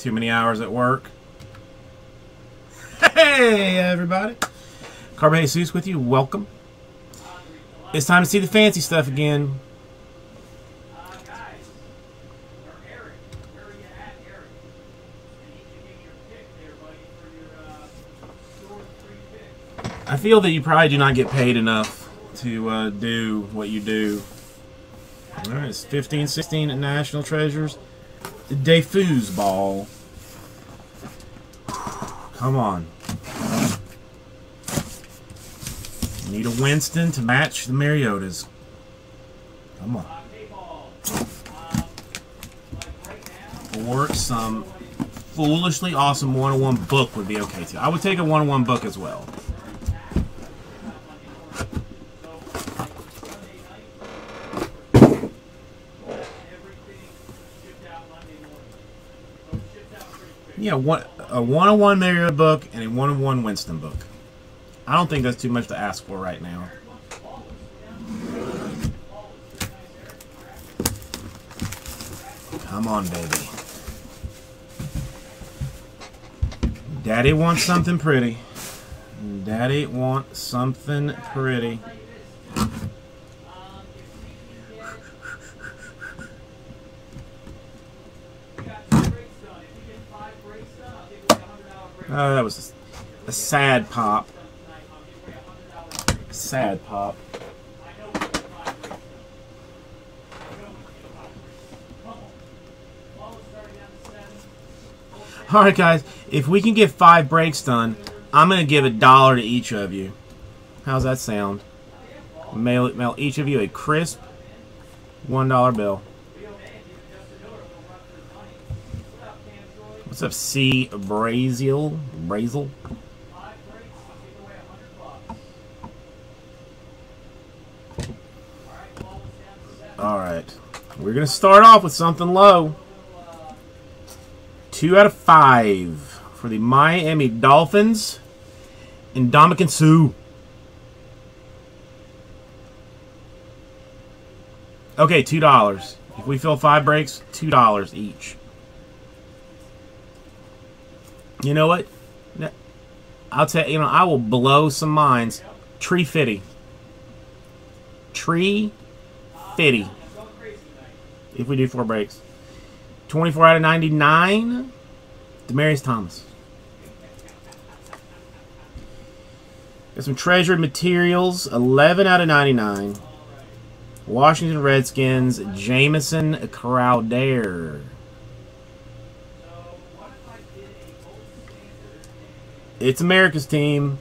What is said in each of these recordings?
Too many hours at work. Hey, everybody. Carbo Seuss with you. Welcome. It's time to see the fancy stuff again. I feel that you probably do not get paid enough to do what you do. All right, it's 15-16 at National Treasures. De Foosball. Come on. Need a Winston to match the Mariotas. Come on. Or some foolishly awesome 101 book would be okay too. I would take a 101 book as well. Yeah, a 101 Mariota book and a 101 Winston book. I don't think that's too much to ask for right now. Come on, baby. Daddy wants something pretty. Daddy wants something pretty. Oh, that was a sad pop. Sad pop. All right, guys. If we can get 5 breaks done, I'm going to give $1 to each of you. How's that sound? Mail each of you a crisp $1 bill. What's up, C. Braziel? Brazel? Alright. We're going to start off with something low. 2 out of 5 for the Miami Dolphins. Ndamukong Suh. Okay, $2. If we fill 5 breaks, $2 each. You know what? I'll tell you, I will blow some minds. Tree Fitty. Tree Fitty. If we do 4 breaks. 24 out of 99. Demaryius Thomas. Got some treasured materials. 11 out of 99. Washington Redskins. Jameson Crowder. It's America's team.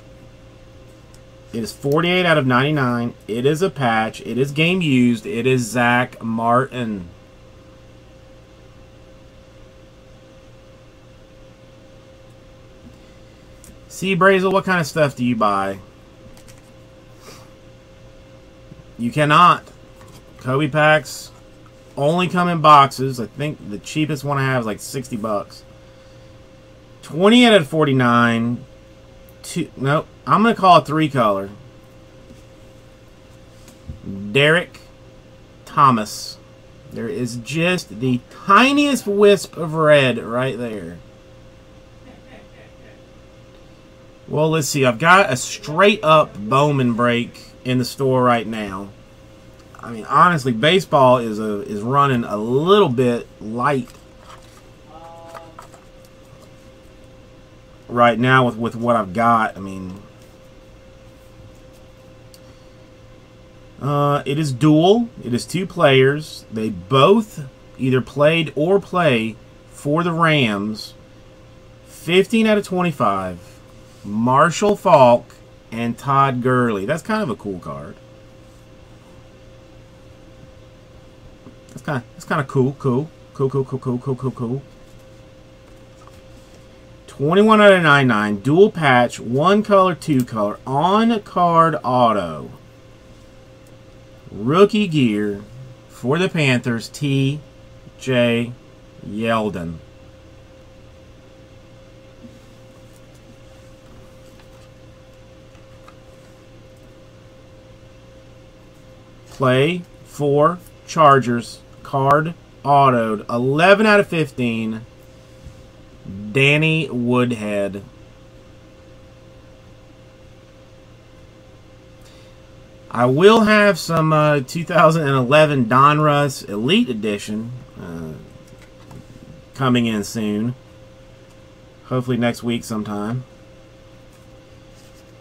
It is 48 out of 99. It is a patch. It is game used. It is Zach Martin. See, Brazel, what kind of stuff do you buy? You cannot. Kobe packs only come in boxes. I think the cheapest one I have is like $60. 20 out of 49. Nope. I'm going to call it 3-color. Derek Thomas. There is just the tiniest wisp of red right there. Well, let's see. I've got a straight-up Bowman break in the store right now. I mean, honestly, baseball is running a little bit light right now with what I've got. I mean, it is dual. It is 2 players. They both either played or play for the Rams. 15 out of 25. Marshall Falk and Todd Gurley. That's kind of a cool card. That's kind of cool. Cool. 21 out of 99, dual patch, 1-color, 2-color, on-card auto. Rookie gear for the Panthers, T.J. Yeldon. Play for Chargers, card autoed, 11 out of 15. Danny Woodhead. I will have some 2011 Donruss Elite Edition coming in soon. Hopefully next week sometime.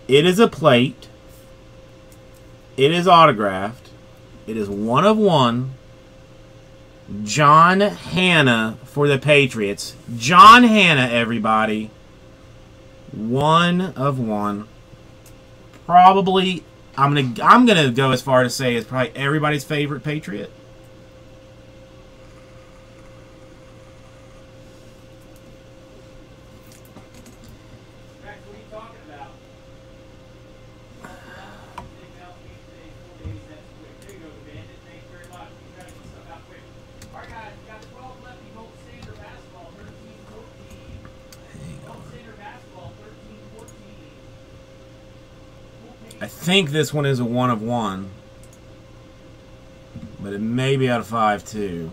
It is a plate. It is autographed. It is 1 of 1. John Hannah for the Patriots. John Hannah, everybody. 1 of 1. Probably, I'm gonna go as far to say it's probably everybody's favorite Patriot. I think this one is a 1 of 1, but it may be out of 5 too.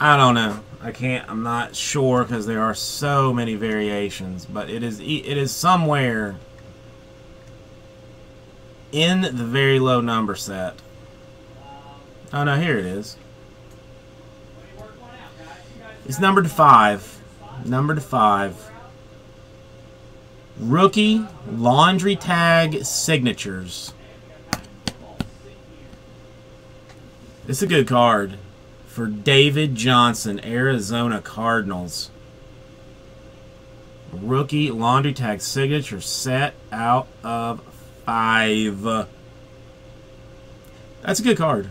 I don't know. I can't. I'm not sure because there are so many variations. But it is somewhere in the very low number set. Oh no, here it is. It's numbered to 5. Numbered to 5. Rookie laundry tag signatures. It's a good card. For David Johnson, Arizona Cardinals. Rookie laundry tag signature set out of 5. That's a good card.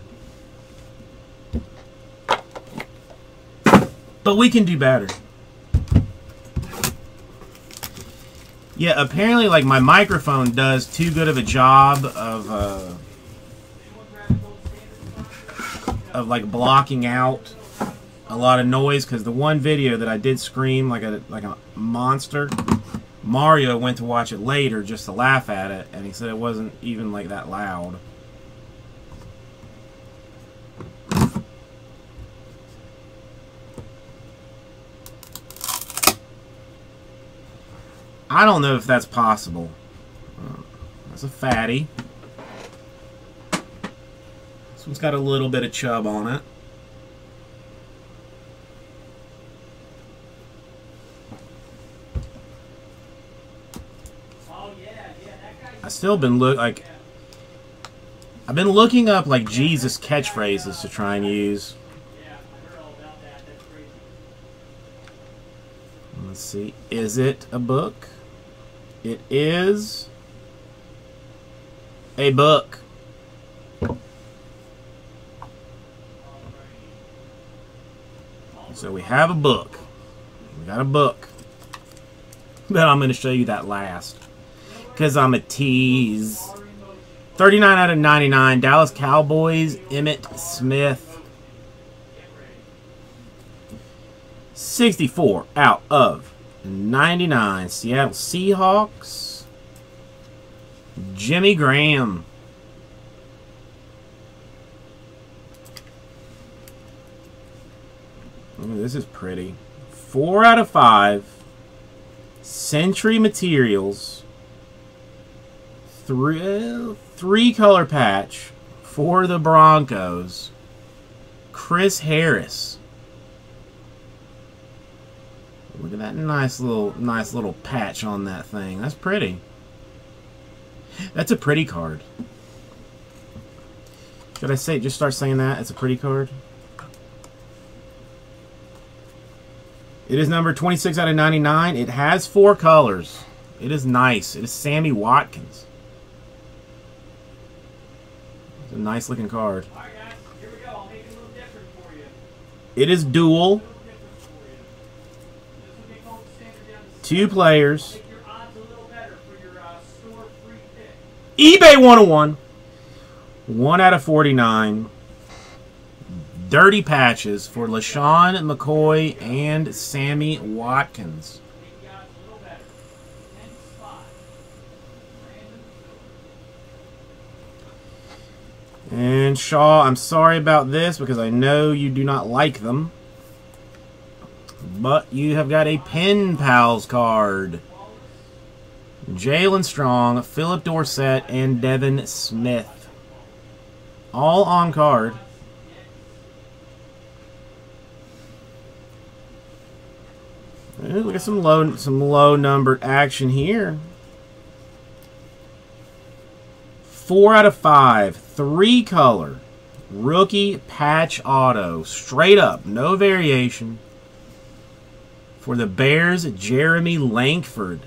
But we can do better. Yeah, apparently like my microphone does too good of a job of like blocking out a lot of noise, because the one video that I did scream like a monster, Mario went to watch it later just to laugh at it, and he said it wasn't even like that loud. I don't know if that's possible. That's a fatty. This one's got a little bit of chub on it. I've been looking up like Jesus catchphrases to try and use. Let's see. Is it a book? It is a book. So we have a book. We got a book. But I'm going to show you that last, because I'm a tease. 39 out of 99. Dallas Cowboys, Emmitt Smith. 64 out of 99. Seattle Seahawks. Jimmy Graham. Ooh, this is pretty. 4 out of 5. Century Materials. 3 color patch for the Broncos. Chris Harris. Look at that nice little patch on that thing. That's pretty. That's a pretty card. Should I say just start saying that? It's a pretty card. It is number 26 out of 99. It has 4 colors. It is nice. It is Sammy Watkins. It's a nice looking card. All right, guys. Here we go. I'll make it a little different for you. It is dual. 2 players. Make your odds a little better for your store free pick. eBay 101. 1 out of 49. Dirty patches for LeSean McCoy and Sammy Watkins. And Shaw, I'm sorry about this because I know you do not like them. But you have got a Pen Pals card. Jalen Strong, Philip Dorsett, and Devin Smith. All on card. Ooh, look at some low numbered action here. 4 out of 5, 3-color, rookie patch auto, straight up, no variation. For the Bears, Jeremy Lankford.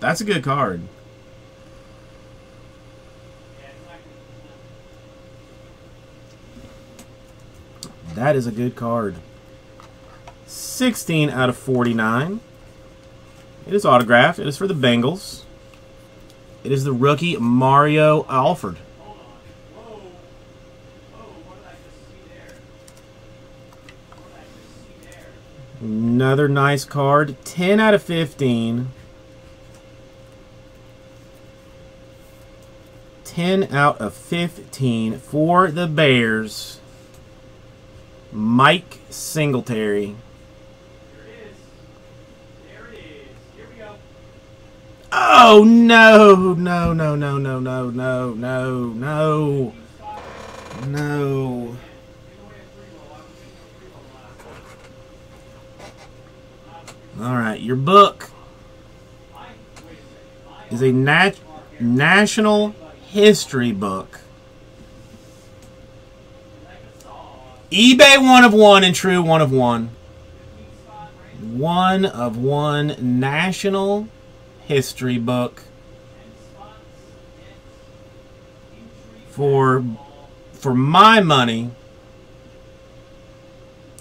That's a good card. That is a good card. 16 out of 49. It is autographed. It is for the Bengals. It is the rookie Mario Alford. Another nice card. 10 out of 15. 10 out of 15 for the Bears. Mike Singletary. Oh, no, no, no, no, no, no, no, no, no, no. All right, your book is a national history book. eBay 1 of 1 and true 1 of 1. 1 of 1 national history book for my money.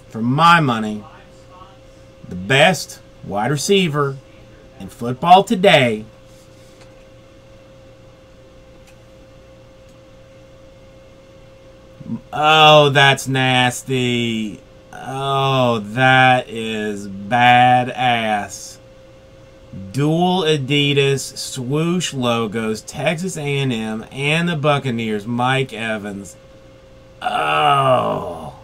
For my money, the best wide receiver in football today . Oh, that's nasty. Oh, that is badass. Dual Adidas swoosh logos, Texas A&M and the Buccaneers, Mike Evans. Oh,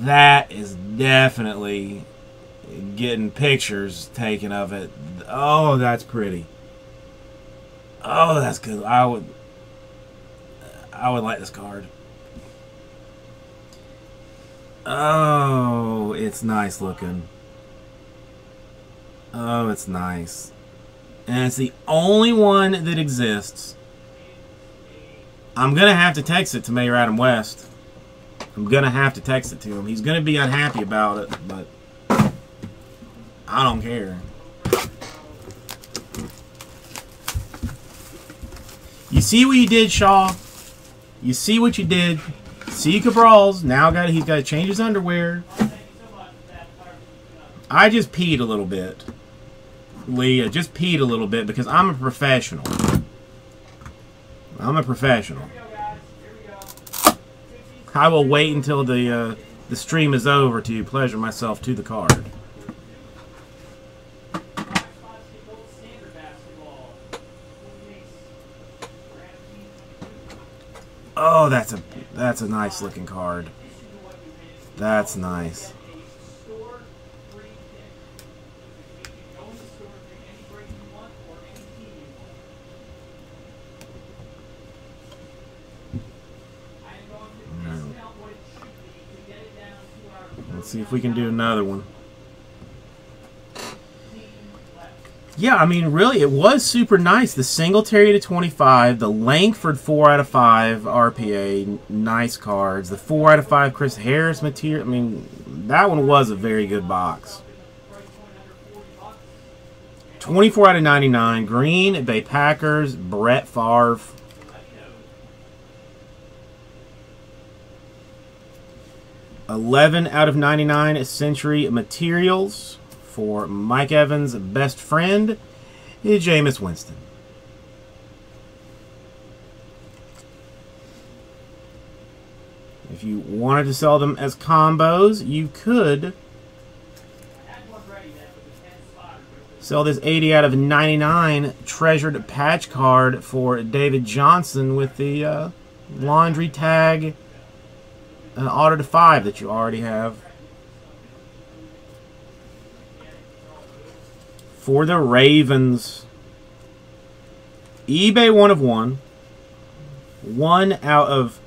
that is definitely getting pictures taken of it. Oh, that's pretty. Oh, that's good. I would like this card. Oh, it's nice looking. Oh, it's nice. And it's the only one that exists. I'm going to have to text it to Mayor Adam West. I'm going to have to text it to him. He's going to be unhappy about it, but I don't care. You see what you did, Shaw? You see what you did. See Cabral's now got he's got to change his underwear. I just peed a little bit. Leah just peed a little bit because I'm a professional. I'm a professional. I will wait until the stream is over to pleasure myself to the card. Oh, that's a nice looking card. That's nice. Right. Let's see if we can do another one. Yeah, I mean, really, it was super nice. The Singletary to 25, the Lankford 4 out of 5 RPA, nice cards. The 4 out of 5 Chris Harris material, I mean, that one was a very good box. 24 out of 99, Green Bay Packers, Brett Favre. $11 out of 99 Century Materials for Mike Evans, best friend. is Jameis Winston. If you wanted to sell them as combos, you could sell this 80 out of 99 treasured patch card for David Johnson with the laundry tag and auto to 5 that you already have. For the Ravens, eBay 1 of 1. 1 out of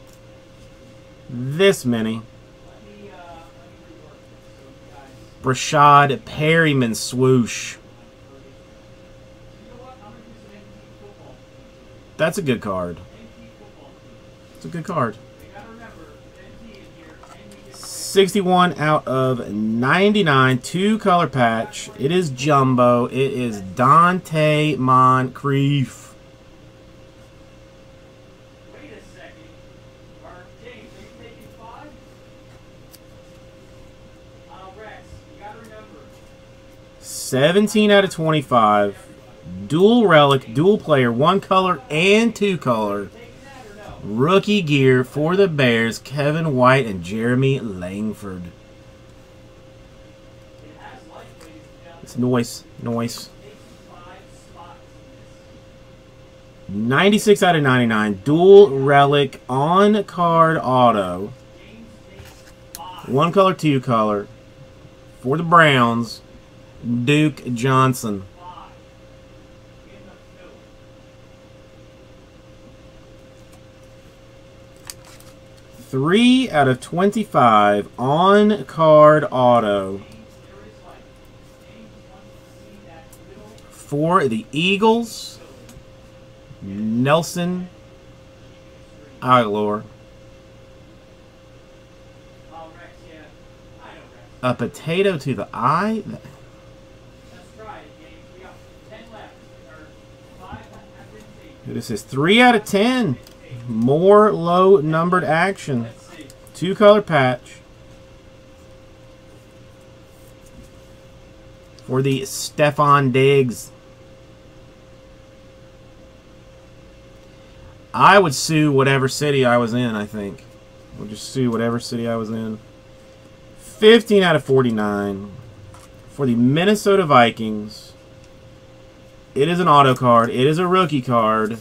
this many. Breshad Perryman swoosh. That's a good card. It's a good card. 61 out of 99, 2-color patch. It is jumbo. It is Dante Moncrief. Wait a second. James, are you taking 5? Rex, you gotta remember. 17 out of 25. Dual relic, dual player, 1-color and 2-color. Rookie gear for the Bears, Kevin White and Jeremy Lankford. It's noise, noise. 96 out of 99, dual relic on card auto. 1-color, 2-color for the Browns, Duke Johnson. Three out of 25 on card auto for the Eagles, Nelson Aguilar. A potato to the eye. This is 3 out of 10. More low-numbered action. 2-color patch. For the Stephon Diggs. I would sue whatever city I was in, I think. We'll just sue whatever city I was in. 15 out of 49. For the Minnesota Vikings. It is an auto card. It is a rookie card.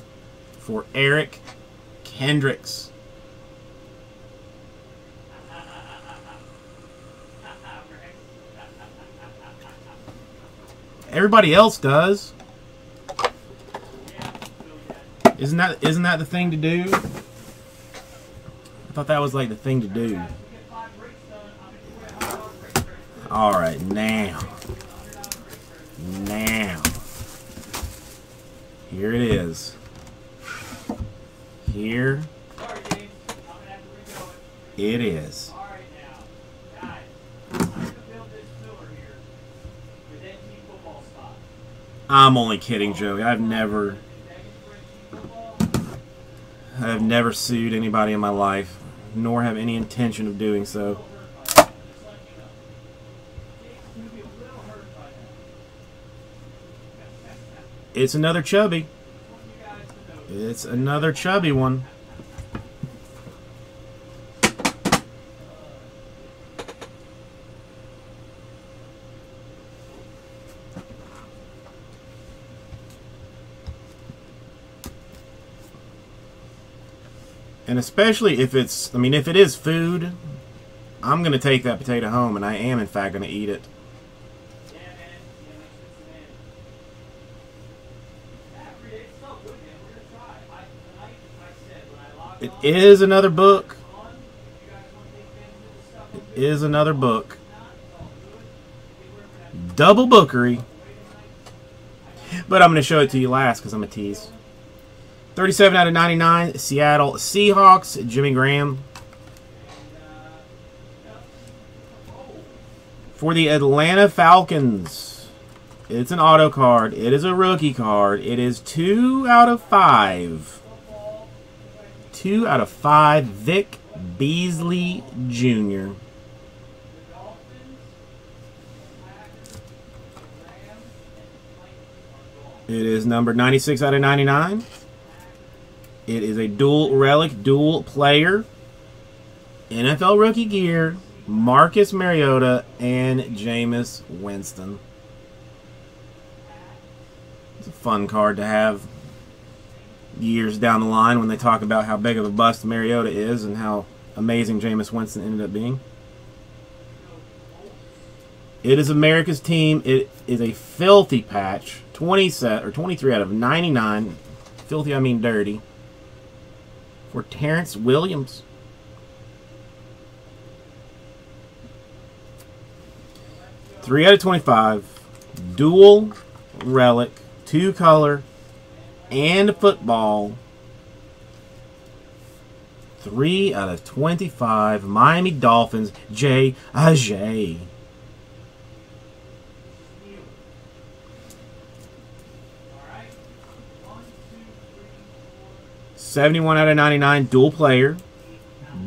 For Eric Hendricks. Everybody else does. Isn't that the thing to do? I thought that was like the thing to do. All right, now here it is. Here it is. I'm only kidding, Joey. I've never sued anybody in my life, nor have any intention of doing so. It's another chubby. It's another chubby one. And especially if it's, I mean, if it is food, I'm going to take that potato home, and I am, in fact, going to eat it. It is another book. It is another book. Double bookery. But I'm going to show it to you last because I'm a tease. 37 out of 99, Seattle Seahawks, Jimmy Graham. For the Atlanta Falcons, it's an auto card. It is a rookie card. It is 2 out of 5. 2 out of 5, Vic Beasley Jr. It is number 96 out of 99. It is a dual relic, dual player, NFL rookie gear, Marcus Mariota and Jameis Winston. It's a fun card to have years down the line when they talk about how big of a bust Mariota is and how amazing Jameis Winston ended up being. It is America's team. It is a filthy patch, 23 out of 99. Filthy, I mean dirty. For Terrence Williams. Three out of 25, dual relic, two color, and football. 3 out of 25, Miami Dolphins, Jay Ajayi. Right. 71 out of 99, dual player,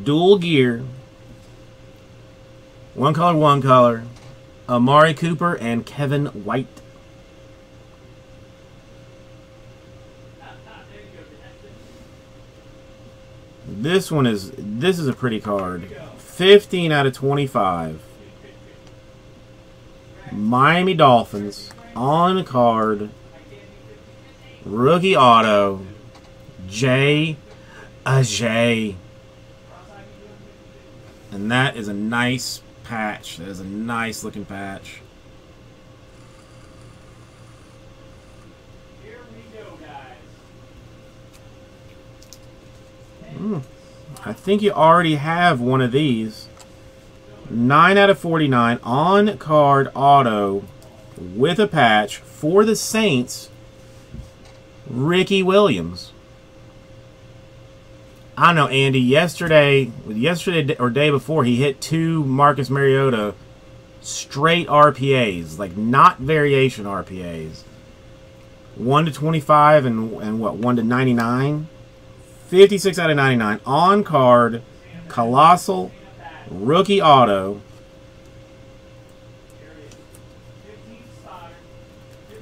dual gear, one color, Amari Cooper and Kevin White. This is a pretty card. 15 out of 25. Miami Dolphins on card. Rookie auto. Jay Ajayi. And that is a nice patch. That is a nice looking patch. Here we go, guys. I think you already have one of these. 9 out of 49 on card auto with a patch for the Saints, Ricky Williams. I know, Andy, yesterday or day before, he hit 2 Marcus Mariota straight RPAs, like not variation RPAs. 1 to 25 and what, 1 to 99? 56 out of 99 on card, colossal, rookie auto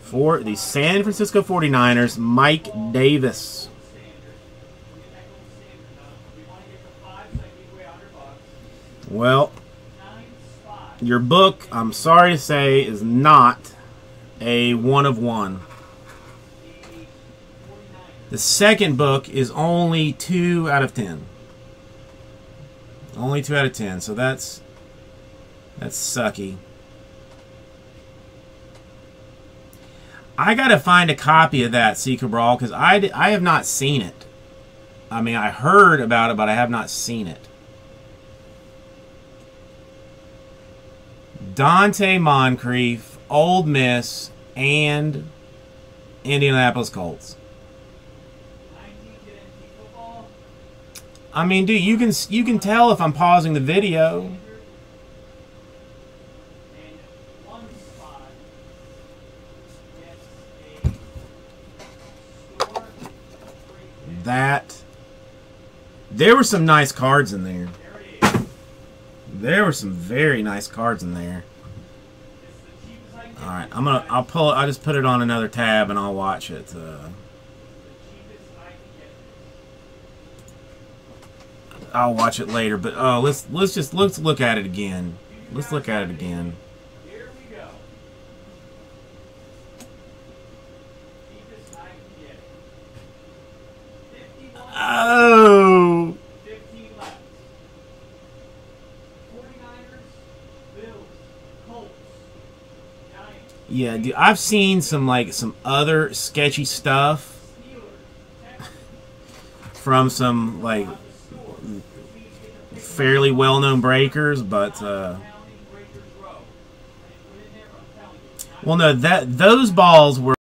for the San Francisco 49ers, Mike Davis. 5 seconds, well, your book, I'm sorry to say, is not a one of one. The second book is only 2 out of 10. Only 2 out of 10, so that's sucky. I gotta find a copy of that, C. Cabral, because I have not seen it. I mean, I heard about it, but I have not seen it. Dante Moncrief, Ole Miss, and Indianapolis Colts. I mean, dude, you can tell if I'm pausing the video. That, there were some nice cards in there. There were some very nice cards in there. All right, I'll pull it. I'll just put it on another tab and I'll watch it. I'll watch it later, but let's look at it again. Let's look at it again. Here we go. Oh. 15 laps. 49ers, Bills, Colts, Giants. Yeah, dude, I've seen some other sketchy stuff from some fairly well-known breakers, but well, no, those balls were